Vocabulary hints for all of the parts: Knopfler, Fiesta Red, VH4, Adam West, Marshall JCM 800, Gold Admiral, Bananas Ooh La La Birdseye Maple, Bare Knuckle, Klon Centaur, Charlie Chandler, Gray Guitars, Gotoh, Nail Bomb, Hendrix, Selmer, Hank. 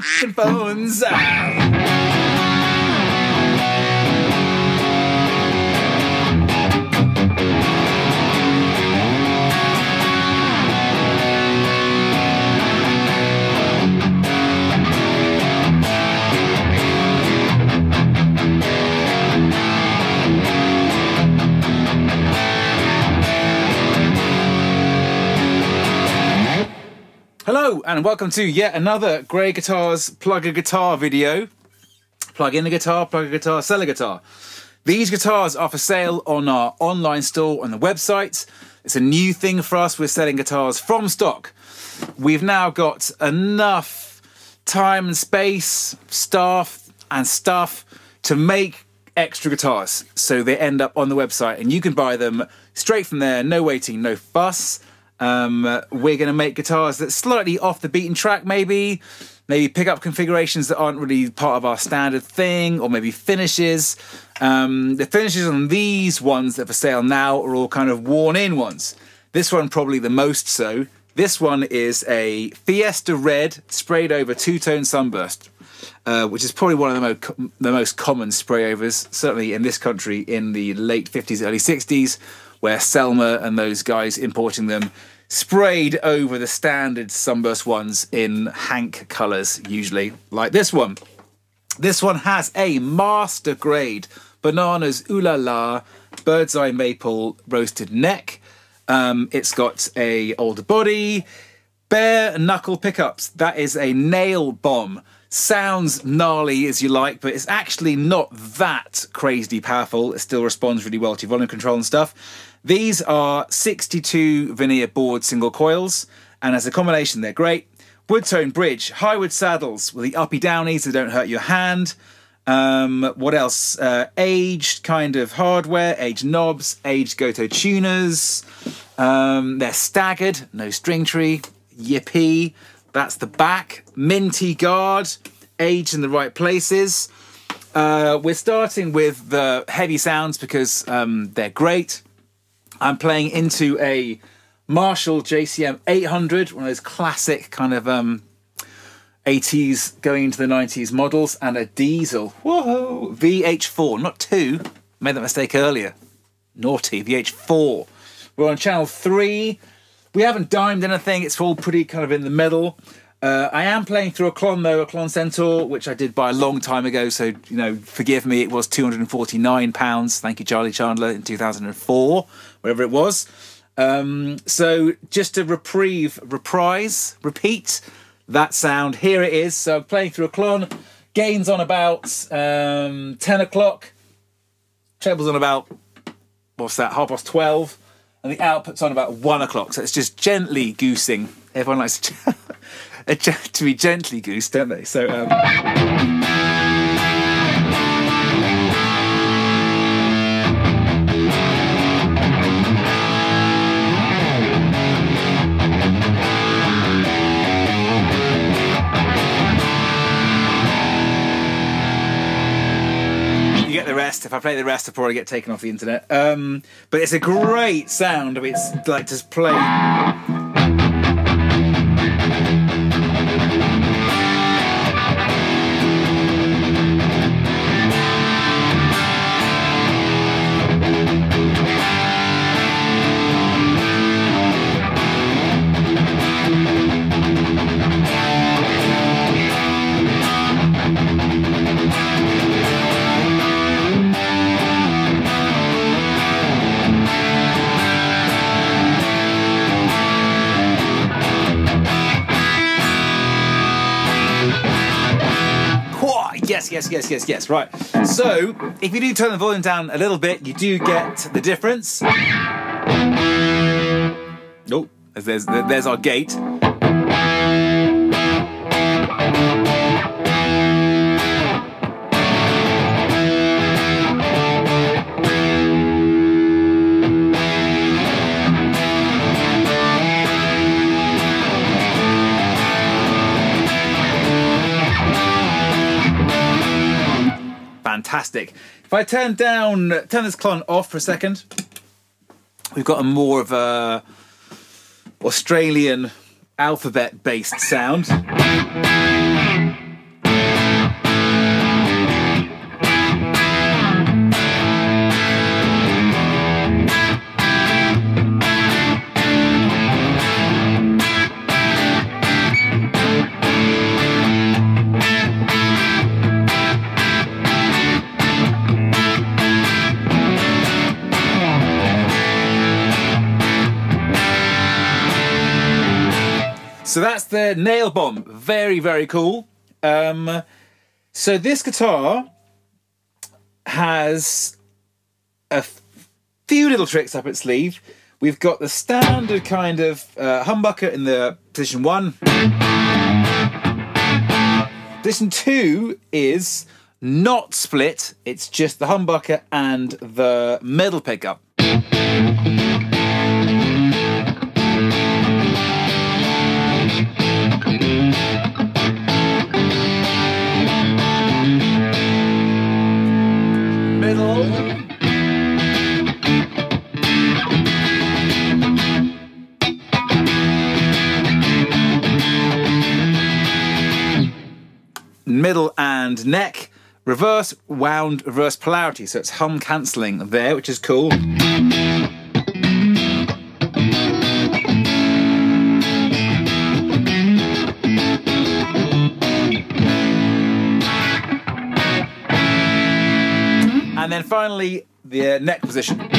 sheets and bones. Hello and welcome to yet another Gray Guitars plug a guitar video. Plug a guitar, sell a guitar. These guitars are for sale on our online store on the website. It's a new thing for us, we're selling guitars from stock. We've now got enough time and space, staff and stuff to make extra guitars. So they end up on the website and you can buy them straight from there, no waiting, no fuss. We're going to make guitars that's slightly off the beaten track, maybe pickup configurations that aren't really part of our standard thing, or maybe finishes. The finishes on these ones that are for sale now are all kind of worn-in ones. This one probably the most so. This one is a Fiesta Red sprayed over two-tone sunburst, which is probably one of the most common sprayovers, certainly in this country in the late 50s, early 60s. Where Selmer and those guys importing them sprayed over the standard sunburst ones in Hank colours, usually, like this one. This one has a master grade Bananas Ooh La La Birdseye Maple roasted neck. It's got a older body, Bare Knuckle pickups. That is a Nail Bomb. Sounds gnarly as you like, but it's actually not that crazily powerful. It still responds really well to volume control and stuff. These are 62 veneer board single coils, and as a combination they're great. Wood tone bridge, high wood saddles with the uppy downies so they don't hurt your hand. What else? Aged kind of hardware, aged knobs, aged Gotoh tuners. They're staggered, no string tree, yippee. That's the back, minty guard, aged in the right places. We're starting with the heavy sounds because they're great. I'm playing into a Marshall JCM 800, one of those classic kind of 80s going into the 90s models, and a diesel, whoa, VH4, not 2, made that mistake earlier. Naughty, VH4. We're on channel 3. We haven't dimed anything, it's all pretty kind of in the middle. I am playing through a Klon though, a Klon Centaur, which I did buy a long time ago, so, you know, forgive me, it was £249, thank you Charlie Chandler, in 2004, whatever it was. So just a repeat that sound, here it is. So I'm playing through a Klon, gains on about 10 o'clock, trebles on about, what's that, half past 12. And the output's on about 1 o'clock, so it's just gently goosing. Everyone likes to be gently goosed, don't they? So, if I play the rest, I'll probably get taken off the internet. But it's a great sound. I mean, it's like just play. Yes. Right. So, if you do turn the volume down a little bit, you do get the difference. Oh, there's our gate. Fantastic. If I turn this Klon off for a second, we've got a more of a Australian alphabet based sound. So that's the Nail Bomb. Very, very cool. So this guitar has a few little tricks up its sleeve. We've got the standard kind of humbucker in the position 1. Position 2 is not split. It's just the humbucker and the middle pickup. Middle and neck, reverse, wound, reverse polarity. So it's hum cancelling there, which is cool. And then finally, the neck position.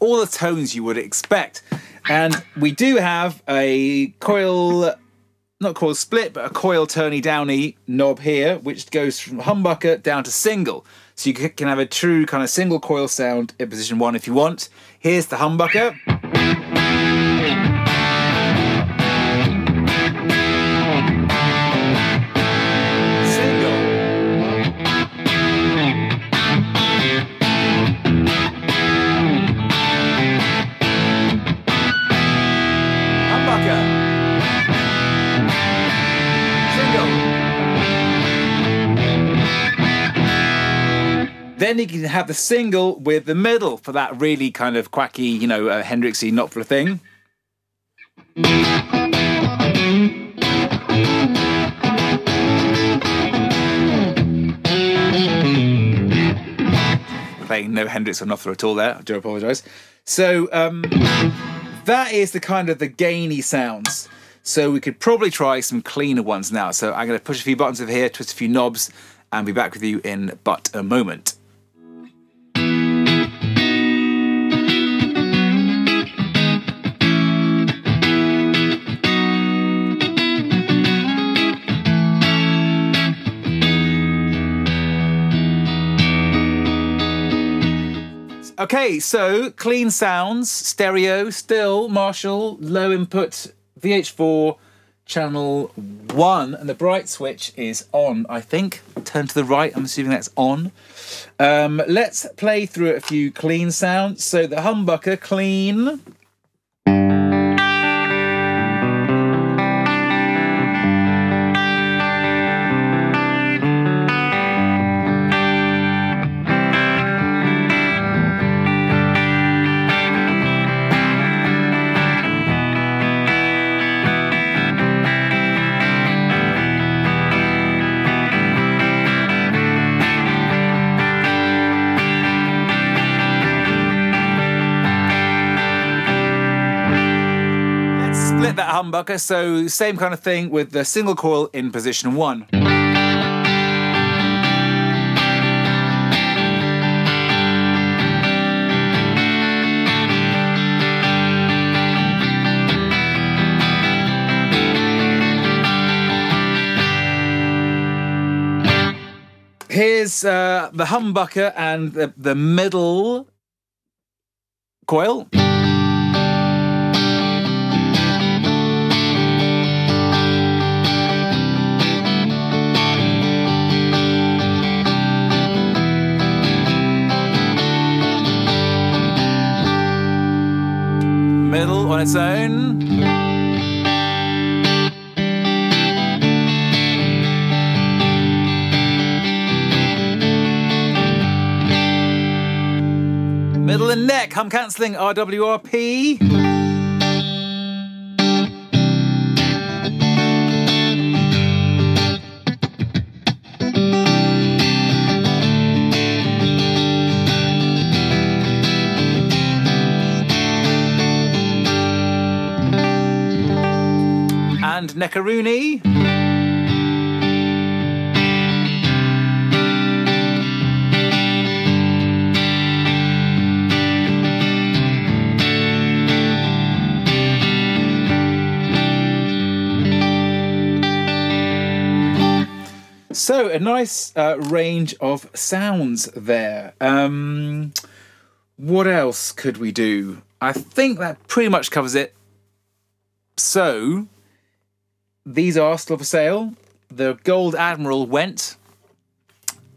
All the tones you would expect. And we do have a coil, not coil split, but a coil turny downy knob here, which goes from humbucker down to single. So you can have a true kind of single coil sound in position 1 if you want. Here's the humbucker. Then you can have the single with the middle for that really kind of quacky, you know, Hendrixy Knopfler thing. Playing no Hendrix or Knopfler at all there, I do apologise. So that is the kind of the gainy sounds. So we could probably try some cleaner ones now. So I'm going to push a few buttons over here, twist a few knobs, and be back with you in but a moment. Okay, so clean sounds, stereo, still, Marshall, low input, VH4, channel 1, and the bright switch is on, I think. Turn to the right, I'm assuming that's on. Let's play through a few clean sounds. So the humbucker, clean. That humbucker, so same kind of thing with the single coil in position 1. Here's the humbucker and the middle coil. Middle on its own. Middle and neck, hum cancelling, RWRP. and Neckaroonie. So a nice range of sounds there. What else could we do? I think that pretty much covers it. So these are still for sale. The Gold Admiral went.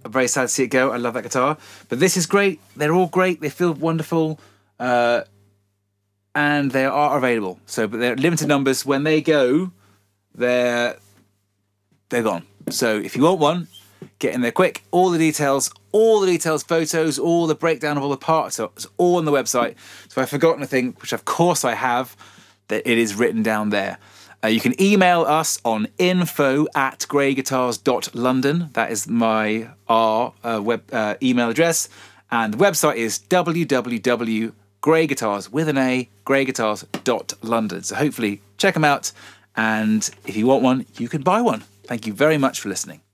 I'm very sad to see it go. I love that guitar. But this is great. They're all great. They feel wonderful. And they are available. So, but they're limited numbers. When they go, they're gone. So if you want one, get in there quick. All the details, photos, all the breakdown of all the parts, it's all on the website. So I've forgotten a thing, which of course I have, that it is written down there. You can email us on info@grayguitars.london. That is my email address. And the website is www.grayguitars.london. So hopefully check them out. And if you want one, you can buy one. Thank you very much for listening.